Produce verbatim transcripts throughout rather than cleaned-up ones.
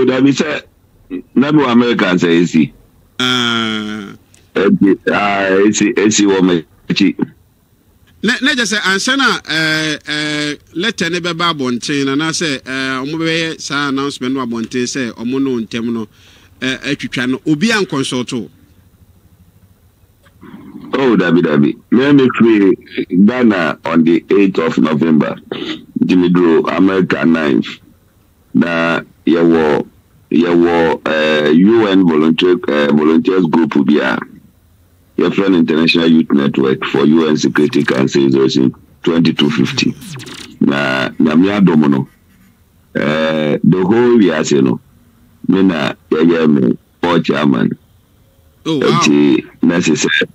would have been said, number Americans, I see. Ah, I see, I see woman. Let let just say, Ansana, uh, uh, let anybody bontain, and I say, uh, Ombe, sa announcement, wa bontain, say, Omono, and Terminal, uh, Equitan, Obian Consorto. Oh, Dabi Dabi. Let me free Ghana on the eighth of November. Jimmy Drew, America ninth. Na your war, your war, uh, U N volunteer, uh, volunteers group will be your friend International Youth Network for U N Security Council Resolution twenty-two fifty. Na na miya domono. Uh, the whole year, you know, me na yeah me four chairman. Oh wow. Necessary.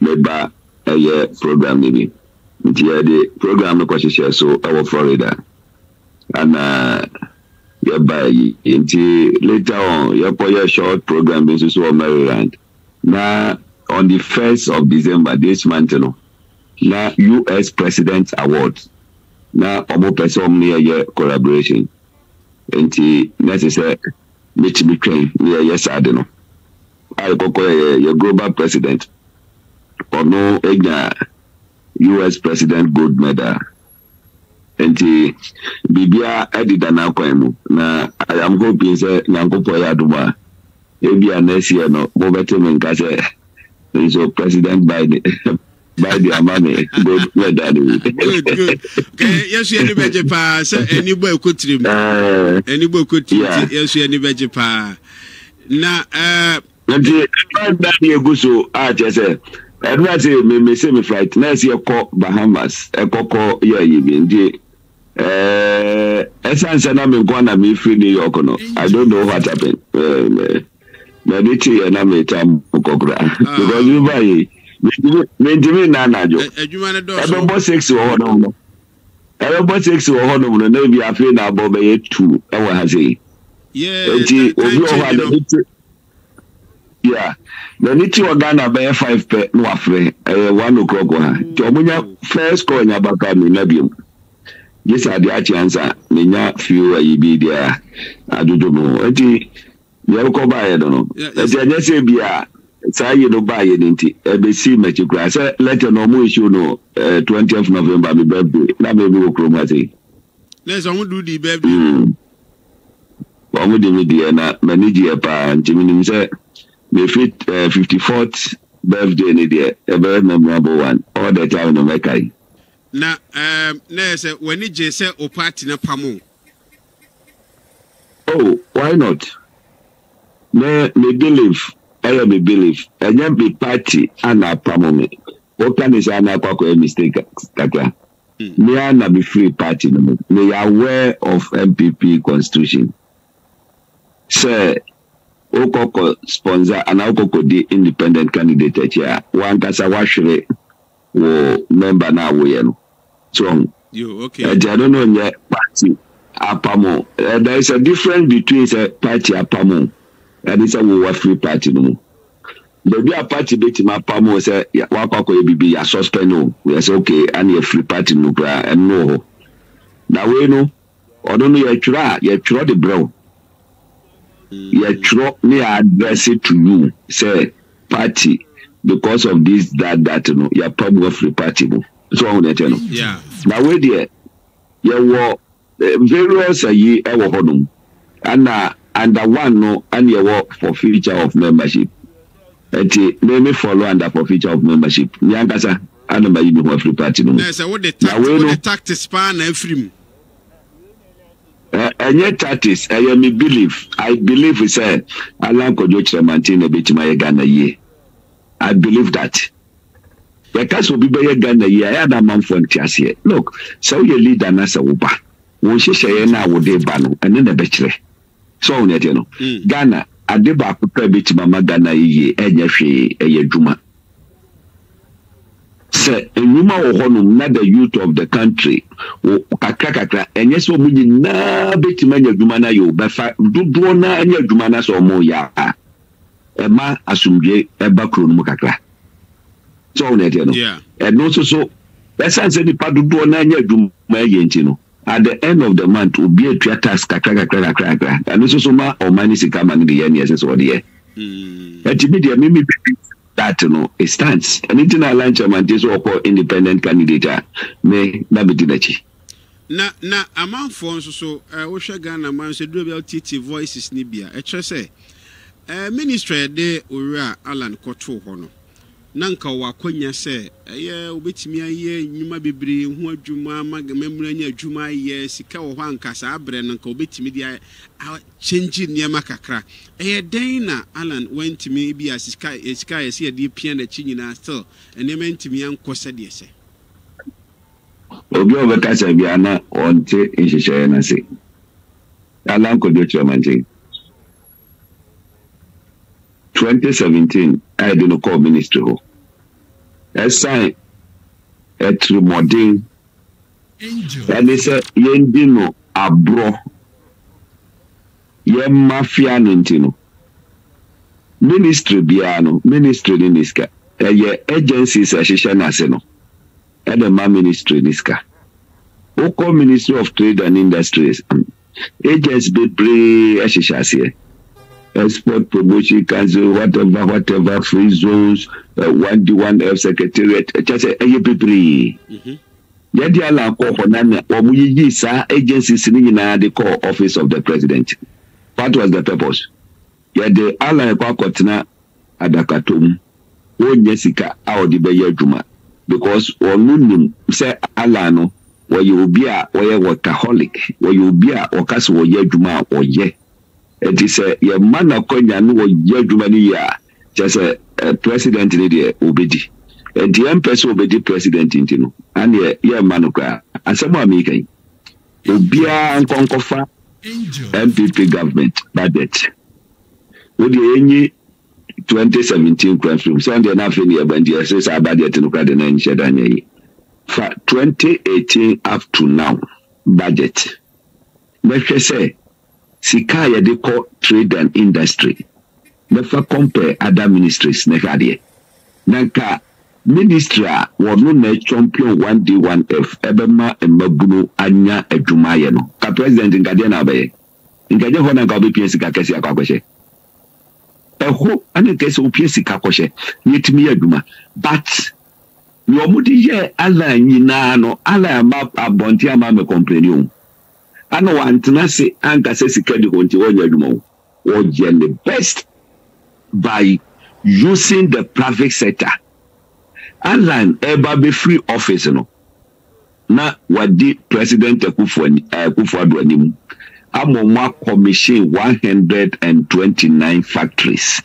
Meba a program maybe. The program no question so our Florida and uh yeah by later on your poor short program is so Maryland. Now on the first of December this month no now U S President's Awards. Now about person near your collaboration. And the necessary meet me train near yes I don't know. I go your global president. Or no, U S President Gold Medal. And the Bibia editor now came. Now, I am hoping that Nanko Poyaduma, Abia next year, no, Boberton and Casset. So, President by the by the Amani, Gold Medal. Good, good. Okay, yes, you any better pass. Anybody could trim. Anybody could trim. Yes, you any better pass. Now, uh, I just said. And that's it, me say me flight. Next year, call Bahamas, a cocoa, yeah, you mean, dear. Me free New York, no. I don't know what happened. Mediti and I made time because you buy me to me, Nana. I don't buy six or no. I don't buy six or no, and maybe I feel now, Bobby, two. I was saying, yeah. Yeah, the nature of Ghana by five per no afraid, one o'clock one. Jomunya first call in your back of Nabium. Yes, I did answer. Nina, few I be there. I don't know. I think you'll go by. I don't know. As I just say, be a say you don't buy it. I be see much you cry. Say, let your normal issue know. twentieth of November, my birthday. That may be a chromatic. Let's all do the birthday. I'm with the media and I manage your parents. My fifty-fourth birthday in the a very memorable one. All the time in America. Now, um, when did you say a party in Pamo? Oh, why not? Me, me believe, I me believe, I am be party and a Pamo. What can I say? I'm a mistake. Me, I am be free party. Me aware of M P P constitution. Sir. Okoko sponsor and Okoko the independent candidate here. One Kasa Washre will member now. We are strong. You okay? I don't know yet. Party Apamo. There is a difference between a party Apamo and it's a war free party. No, there be a party bit in Apamo. Say Wakoko A B B. I suspend no. We say okay. And a free party no. And no. Now we know. I don't know. You try. You try the brown. You throw me address it to you, say party because of this, that, that, you know, you're probably free party. So on that, you know. Yeah. Now wait there. You were various a year ever honum. And uh under one no and you were for future of membership. And let me follow under for future of membership. Yankasa and my you free party no. Yes, I would the tactics span every. And yet, that is, I am a belief. I believe it's a Alan Kojocha Mantin a bit my Ghana ye. I believe that. The cast will be by Ghana ye. I had a man from Tiasia. Look, so you lead an answer. When she say now, would they ban and then a betray? So, you know, Ghana, I did back a bit Mamma Ghana ye, and Yashi, a Yajuma. Say, a woman or honum, not the youth of the country, or Kakaka, and yes, we need no bit many of Dumana, you, but do not any of Dumanas or Moya. Emma assumed a backroom Mukaka. So, Netano, and also so, that's answered the Padu Bonania Dumayentino, at the end of the month will be a task kakra kakra kakra and also soma or money sika man the years or the year and media mimi that you know it stands anything I launch a man so called independent candidate me na bitidachi na na amanfo nso so wo hwe Ghana man se do bia T T voices ni bia e kire se ministry de Owura Alan kwoto ho no na nka wa kwanya se eye obetimi aye nyuma bebre hu adwuma magamamura nya adwuma aye sika wo hwa nka sa abre nka obetimi dia change ni makakra eye den na Alan wentimi bia sika sika ye se de pia na chi nyina still ene mentimi ankosa de se Obi over catch Biana on T in Shishanasi. Alan could do Chamanji. Twenty seventeen, I didn't call ministry. A sign at Remodin. And they said, Yendino, abro. Ye mafia nintino. Ministry Biano, ministry Niniska. A ye agencies as Shishanaseno. At the ministry, Niska. Oko Ministry of Trade and Industries. Agents be play as she Export Promotion Council, whatever, whatever, free zones, one D one F Secretariat, just a pre. Yadia la call for Nana or Muyisa agency sitting in the call office of the president. What was the purpose? Yade Alan Kwakotna Adakatum, O Jessica, our debate Juma. Because onunim say Alano where you be a where workaholic where you be a or cast or ye duma or ye. It is a your man of Konya no ye dumania just a president in the obedi. And the empress obedi president in Tino and ye ye manuka and some making Ubia and Concofa M P P government budget. Would any twenty seventeen crime film Sunday nothing here but the says about the Tenuka and Shadanya. For twenty eighteen up to now, budget. Let's say, Sikaya de call trade and industry. Let's compare other ministries. Nekadia. Nanka, ministry was no champion one D one F, Ebema and Maguno, Anya, and Jumayano. Ka president in Gadiana Bay. In Gadiana Gabi Piesika Kessia Kakoshe. A who and a case of P C Kakoshe, yet me a duma. But your muddy Allah Ninano, Allah map a bontia mamma complain. I know Antanasi and Cassesi Kedi Conti or the best by using the private sector. Allah ever be free office. No, not what the president Kufuor. Amoma commission one hundred twenty-nine factories.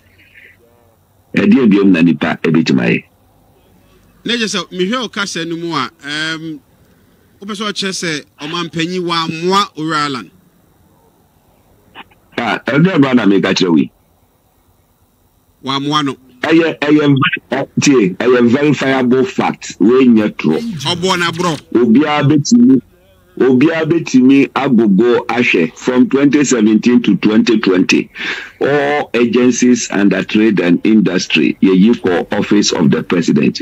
Eddie Biom Nanipa, a bit my. Let's say, Michel Castle no more. Um, Opeso Chesse, Oman Penny, one more Uralan. Ah, Elder Brana make a chewy. One more. I am I am verifiable facts. When you're true. Obona bro. Obia bit. Obiabe Timi Agogo Ashe from twenty seventeen to twenty twenty. All agencies under trade and industry, ye for office of the president.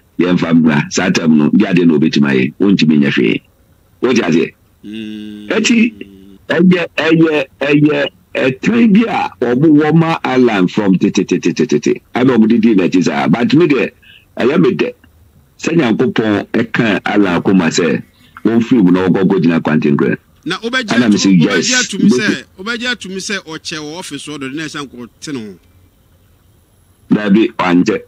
Yamfamra, Satam, Yadin, Obetimae, Untiminafe. What is it? Eti, a year, a year, a year, a tribia, or Buoma alarm from Tete. I don't believe that is a bad media. I am a dead. Senya Coupon, a can alarm, come and say, one film, no go good in a quantum. Na obeja to me say obeja to me say or chair office or the next uncle Tino. That be one jet.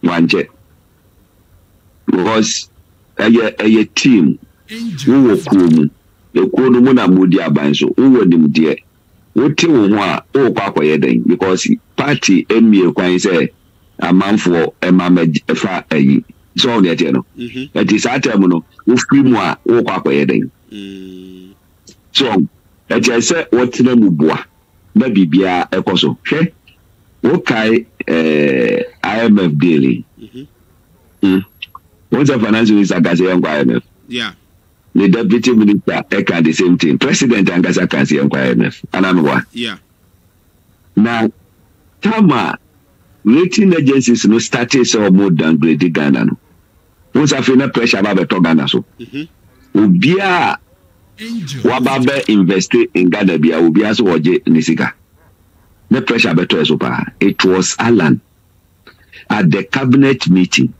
One jet. Because a a team who will come, the Kodumuna Mudia Banso, who will them dear. What team one, oh, Papa Yedin, because party and me, you can say a man for a mamma, a fat a So that you know, it is at terminal. We scream more. We can't pay them. So as I said, what them we buy, maybe be a ecoso. Okay, okay. I M F daily. Once the finance minister can say I M F, yeah, the deputy minister can the same thing. President and Gaza can say I M F. And I'm what? Yeah. Now, Tama. Rating agencies no status or more than great Ghana no. Once I feel no pressure about the Ghana so. Ubia wababe invest in Ghana bia ubia so oje nisika. No pressure about so pa. It was Alan at the cabinet meeting.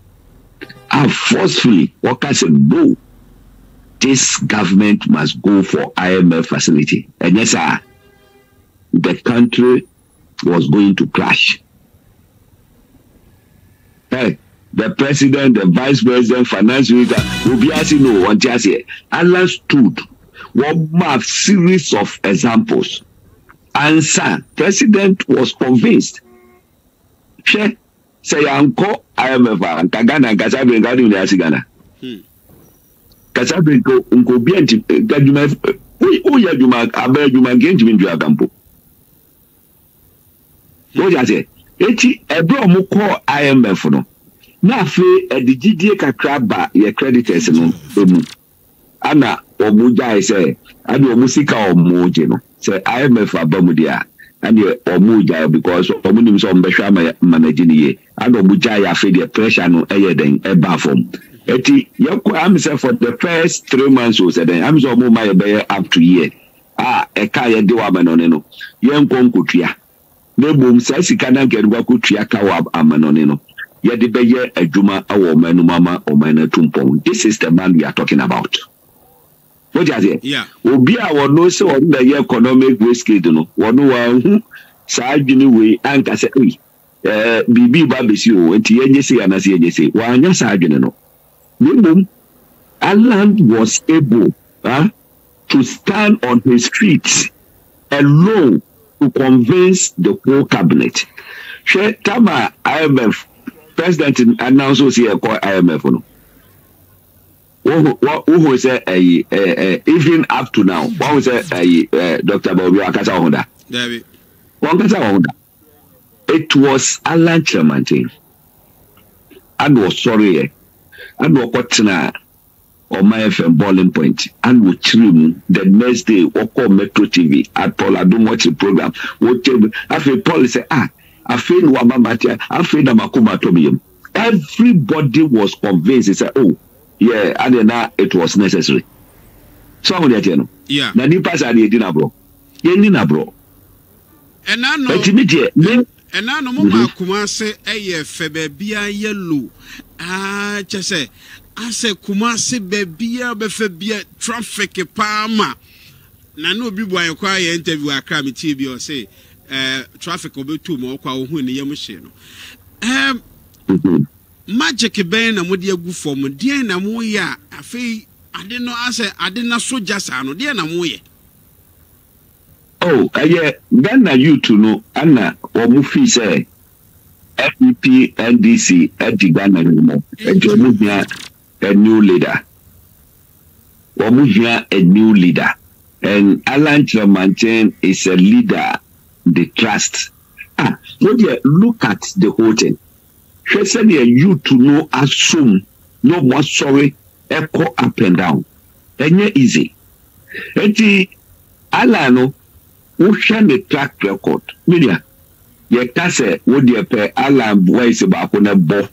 I forcefully workers said no. This government must go for I M F facility. And yes sir, the country was going to crash. Hey, the president, the vice president, finance minister, will be asking no one just here. Alan stood one math series of examples. Answer. President was convinced. She say uncle I M F and Kagana Kasabi and Gadu Yasigana. Kasabi unko bienti Gaduma Uya Juma Abel Juma Gentleman Juagampo. What does it? Eti ebro mu call I M F no na fe edigidie kakra ba ye creditors no emu ana omuja ise ana omusika omuje no say I M F abamu dia and ye omuja because omunim so mbehwa manage ni ye ana omuja ya fe the pressure no eye den eba form eti yekwa am say for the first three months o say den am so omu ma be up to year ah e ka ye di wa manone no ye nkonkotua Nebum says Canam can walk to Yakawab Amanonino. Yet the Bayer, a Juma, our Manumama, or Mana Tumpon. This is the man we are talking about. What does it? Yeah. Obia or no so on the economic risk, you know, one who side you way and as a B B Babis you and T N G C and as N G C. Why, yes, I didn't know. Nebum Alan was able uh, to stand on his feet alone. To convince the whole cabinet. She Tama I M F president announced here called I M F. Who say even up to now? What was Doctor Bobby Akasa Honda? David. It was Alan Chamantin. And was sorry. And was Kotina or my F M boiling point and we trim the next day or call Metro T V at Paul I don't watch the program. I feel Paul say ah I feel Wamamatia I feel Namakuma Tomium. Everybody was convinced they said oh yeah and then uh, it was necessary. So I'm that you know. Yeah. Now the pass are the bro. Yenina bro. And now no and now no more kuma say eh febe bia yellow ah chese ase kumase bebia befebia traffic palma na no bi bo ayekwa ya interview akra me T V o say eh traffic obetu mo kwa wo hu ne yem hye no em magic ben na mo de agu form de na mo ye a afei ade no ase ade na soja sa no de na mo ye oh aye ben na you to no ana o mu fi say F P P N D C at the Ghana anymore and you move here a new leader. We move here a new leader. And Alan Tremantin is a leader they trust. Ah, so dear, look at the whole thing. She said you to know assume no more sorry echo up and down. And you're easy. And the Alano who shall the track record. Media. Ye kase wodi epe Alan voice ba ko na bo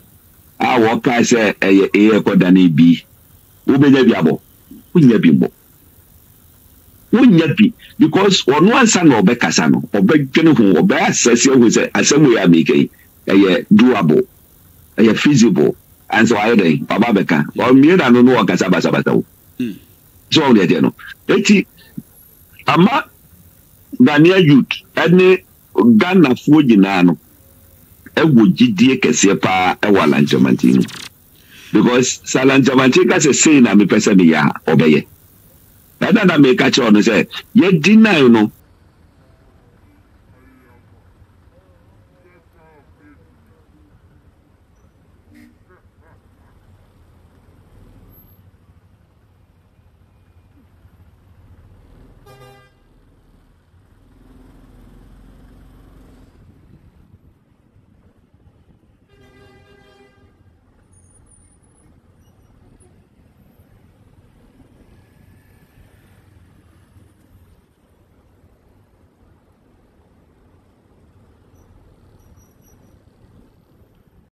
a wo ka se eye eko dani bi wo be je bi abo unya bi bo unya bi because one answer no be kasa no obedwene hu obe asese hu se asemu ya mi kai eye doable eye feasible and so I dey baba be kan o mi na no no kasa basa basa wo so o dey dey no eti ama Ghana youth any Ghana for Ginano, a would G D A Cassepa, a Walan Jamantino. Because Salan Jamantica is a saying I'm a person here, obey. That I may catch on and say, yet deny no,